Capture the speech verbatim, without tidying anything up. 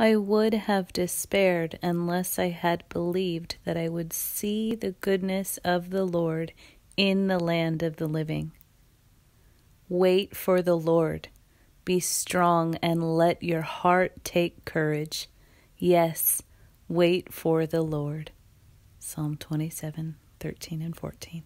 I would have despaired unless I had believed that I would see the goodness of the Lord in the land of the living. Wait for the Lord. Be strong and let your heart take courage. Yes, wait for the Lord. Psalm twenty-seven, thirteen and fourteen.